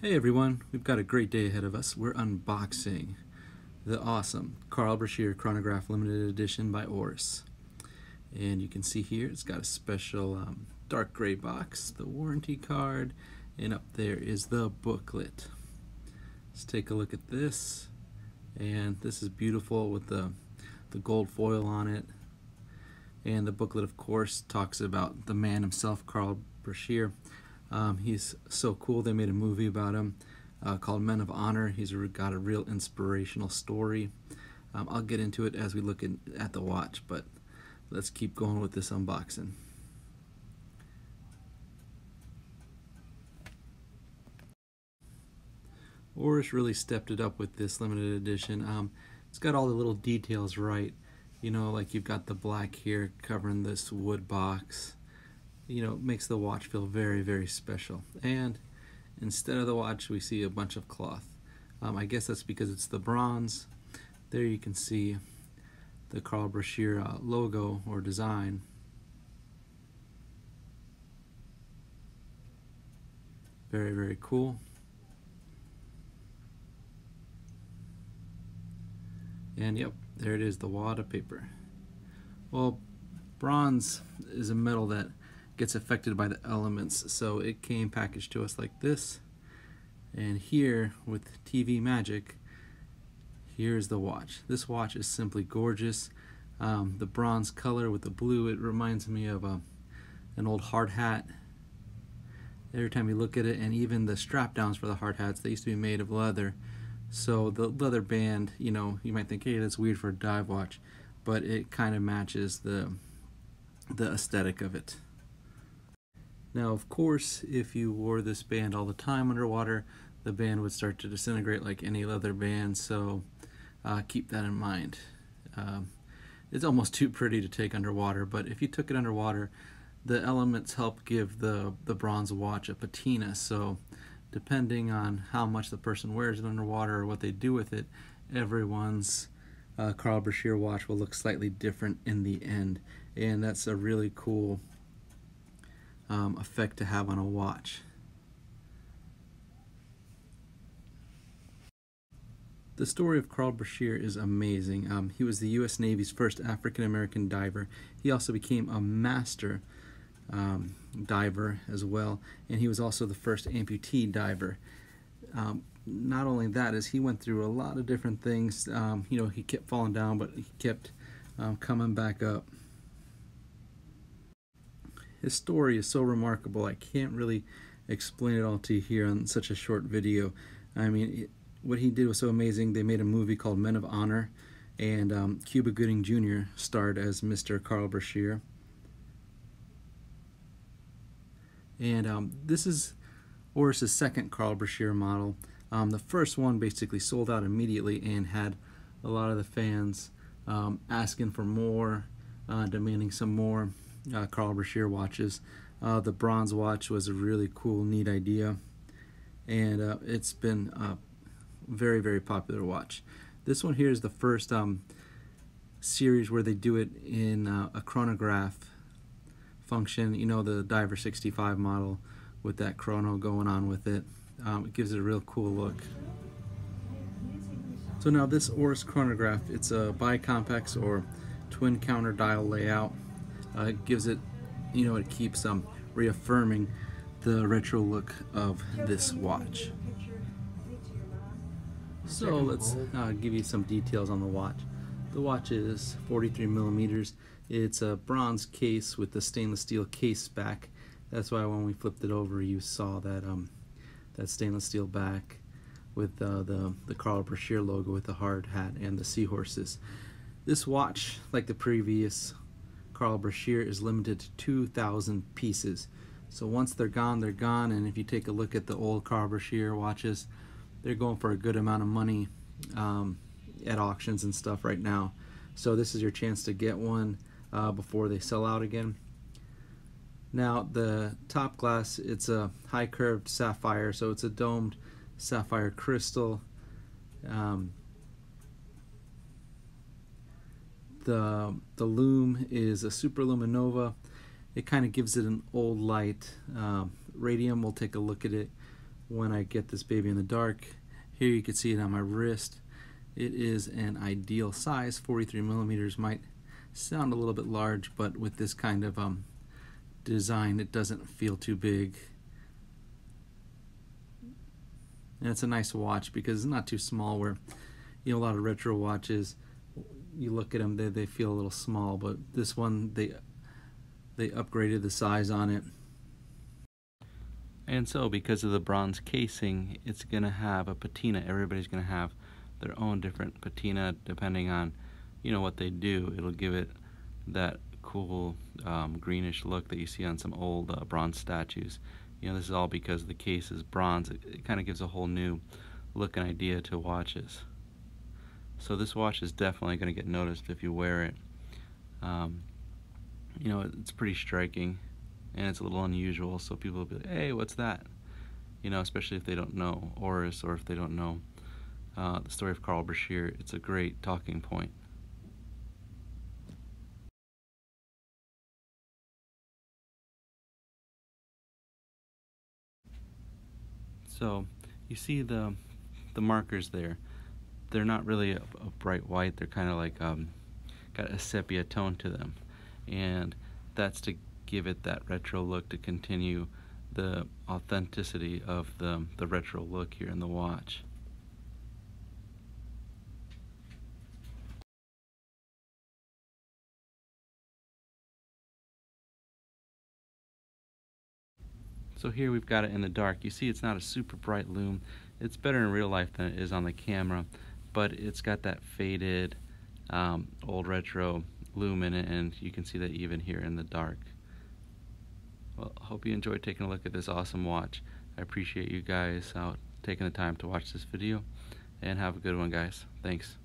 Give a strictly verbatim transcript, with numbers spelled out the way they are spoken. Hey everyone, we've got a great day ahead of us. We're unboxing the awesome Carl Brashear Chronograph Limited Edition by Oris. And you can see here it's got a special um, dark gray box, the warranty card, and up there is the booklet. Let's take a look at this. And this is beautiful with the, the gold foil on it. And the booklet, of course, talks about the man himself, Carl Brashear. Um, he's so cool. They made a movie about him uh, called Men of Honor. He's got a real inspirational story. Um, I'll get into it as we look in, at the watch, but let's keep going with this unboxing. Oris really stepped it up with this limited edition. Um, it's got all the little details right. You know, like you've got the black here covering this wood box. You know, it makes the watch feel very, very special. And instead of the watch, we see a bunch of cloth. Um, I guess that's because it's the bronze. There you can see the Carl Brashear uh, logo or design. Very, very cool. And yep, there it is, the wad of paper. Well, bronze is a metal that gets affected by the elements, so it came packaged to us like this. And here with T V magic, here's the watch. This watch is simply gorgeous. Um, the bronze color with the blue, it reminds me of a, an old hard hat every time you look at it. And even the strap downs for the hard hats, they used to be made of leather, so the leather band, you know, you might think, hey, that's weird for a dive watch, but it kind of matches the the aesthetic of it. Now, of course, if you wore this band all the time underwater, the band would start to disintegrate like any leather band, so uh, keep that in mind. Um, it's almost too pretty to take underwater, but if you took it underwater, the elements help give the, the bronze watch a patina, so depending on how much the person wears it underwater or what they do with it, everyone's uh, Carl Brashear watch will look slightly different in the end, and that's a really cool Um, effect to have on a watch. The story of Carl Brashear is amazing. Um, he was the U S Navy's first African-American diver. He also became a master um, diver as well, and he was also the first amputee diver. Um, not only that, is he went through a lot of different things. Um, you know, he kept falling down, but he kept um, coming back up. His story is so remarkable, I can't really explain it all to you here on such a short video. I mean, it, what he did was so amazing. They made a movie called Men of Honor, and um, Cuba Gooding Junior starred as Mister Carl Brashear. And um, this is Oris's second Carl Brashear model. Um, the first one basically sold out immediately and had a lot of the fans um, asking for more, uh, demanding some more Uh, Carl Brashear watches. Uh, the bronze watch was a really cool, neat idea, and uh, it's been a very, very popular watch. This one here is the first um, series where they do it in uh, a chronograph function, you know, the Diver sixty-five model with that chrono going on with it. Um, it gives it a real cool look. So now this Oris chronograph, it's a bicompax or twin counter dial layout. Uh, it gives it, you know, it keeps um, reaffirming the retro look of this watch. So let's uh, give you some details on the watch. The watch is forty-three millimeters. It's a bronze case with the stainless steel case back. That's why when we flipped it over, you saw that um, that stainless steel back with uh, the the Carl Brashear logo with the hard hat and the seahorses. This watch, like the previous Carl Brashear, is limited to two thousand pieces. So once they're gone, they're gone. And if you take a look at the old Carl Brashear watches, they're going for a good amount of money um, at auctions and stuff right now. So this is your chance to get one uh, before they sell out again. Now the top glass, it's a high curved sapphire, so it's a domed sapphire crystal. Um, The, the lume is a super luminova. It kind of gives it an old light. Um, radium, we'll take a look at it when I get this baby in the dark. Here you can see it on my wrist. It is an ideal size. forty-three millimeters might sound a little bit large, but with this kind of um, design, it doesn't feel too big. And it's a nice watch because it's not too small, where, you know, a lot of retro watches, you look at them, they, they feel a little small, but this one, they they upgraded the size on it. And so because of the bronze casing, it's gonna have a patina. Everybody's gonna have their own different patina depending on, you know, what they do. It'll give it that cool um, greenish look that you see on some old uh, bronze statues. You know, this is all because the case is bronze. It, it kind of gives a whole new look and idea to watches. So this watch is definitely going to get noticed if you wear it. Um, you know, it's pretty striking, and it's a little unusual, so people will be like, hey, what's that? You know, especially if they don't know Oris, or if they don't know uh, the story of Carl Brashear. It's a great talking point. So you see the the markers there. They're not really a, a bright white. They're kind of like um, got a sepia tone to them, and that's to give it that retro look, to continue the authenticity of the the retro look here in the watch. So here we've got it in the dark. You see it's not a super bright lume. It's better in real life than it is on the camera, but it's got that faded um, old retro lume in it, and you can see that even here in the dark. Well, I hope you enjoyed taking a look at this awesome watch. I appreciate you guys out taking the time to watch this video, and have a good one, guys. Thanks.